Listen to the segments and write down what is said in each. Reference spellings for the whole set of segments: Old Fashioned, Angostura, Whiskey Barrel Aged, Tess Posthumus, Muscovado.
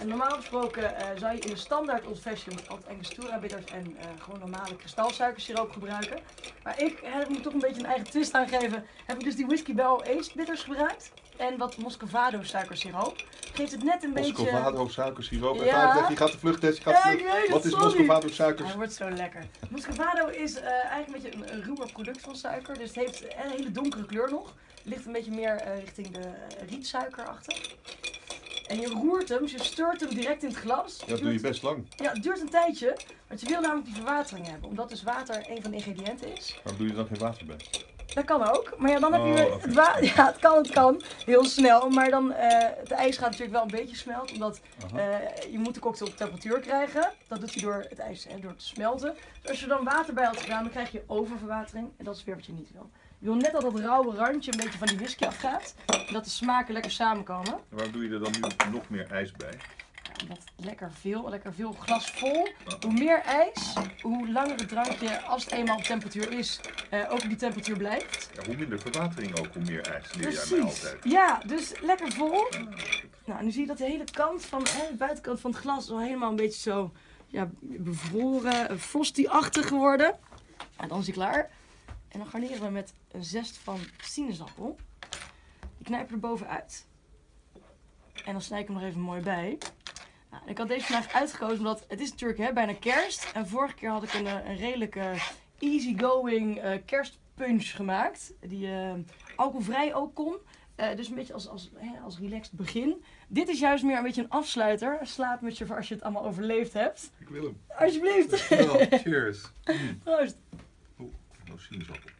En normaal gesproken zou je in een standaard old fashioned Angostura bitters en gewoon normale kristalsuikersiroop gebruiken. Maar ik moet toch een beetje een eigen twist aan geven. Heb ik dus die Whiskey Barrel Aged bitters gebruikt en wat Muscovado suikersiroop. Geeft het net een beetje... Muscovado suikersiroop. Ja. Je gaat de vluchttest, je gaat de vlucht. Wat is Muscovado suikers? Hij wordt zo lekker. Muscovado is eigenlijk een beetje een ruwer product van suiker. Dus het heeft een hele donkere kleur nog. Ligt een beetje meer richting de rietsuikerachtig. En je roert hem, dus je steurt hem direct in het glas. Ja, dat doe je best lang. Ja, het duurt een tijdje, want je wil namelijk die verwatering hebben. Omdat dus water een van de ingrediënten is. Waarom doe je dan geen water bij? Dat kan ook, maar ja, dan heb je het water. Ja, het kan heel snel, maar dan het ijs gaat natuurlijk wel een beetje smelten. Omdat je moet de cocktail op temperatuur krijgen. Dat doet hij door het ijs en door het smelten. Dus als je dan water bij had gedaan, dan krijg je oververwatering. En dat is weer wat je niet wil. Je wil net dat dat rauwe randje een beetje van die whisky afgaat. En dat de smaken lekker samenkomen. En waarom doe je er dan nu nog meer ijs bij? Ja, omdat lekker veel glas vol. Hoe meer ijs, hoe langer het drankje, als het eenmaal op temperatuur is, ook op die temperatuur blijft. Ja, hoe minder verwatering ook, hoe meer ijs. Leer jij mij altijd. Ja, dus lekker vol. Nou, nu zie je dat de hele kant van, de buitenkant van het glas al helemaal een beetje zo bevroren, frosty-achtig geworden. Nou, dan is hij klaar. En dan garneren we met een zest van sinaasappel. Die knijpen er bovenuit. En dan snij ik hem nog even mooi bij. Nou, ik had deze vandaag uitgekozen omdat het is natuurlijk bijna kerst. En vorige keer had ik een redelijke easygoing kerstpunch gemaakt. Die alcoholvrij ook kon. Dus een beetje als relaxed begin. Dit is juist meer een beetje een afsluiter. Een slaapmutsje voor als je het allemaal overleefd hebt. Ik wil hem. Alsjeblieft. Well, cheers. Proost. Oh, sinaasappel.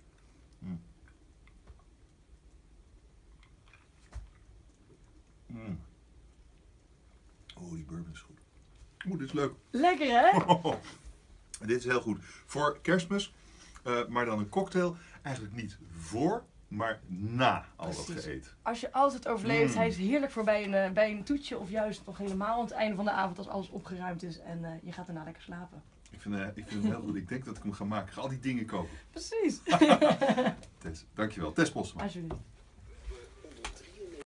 Oh, die bourbon is goed. Oeh, dit is leuk. Lekker, hè? Dit is heel goed. Voor kerstmis, maar dan een cocktail. Eigenlijk niet voor, maar na al dat geëet. Als je altijd overleeft, hij is heerlijk voor bij een toetje of juist nog helemaal aan het einde van de avond als alles opgeruimd is en je gaat daarna lekker slapen. Ik vind het heel goed. Ik denk dat ik hem ga maken. Ik ga al die dingen kopen. Precies. Tess, dankjewel. Tess Posthumus. Alsjeblieft.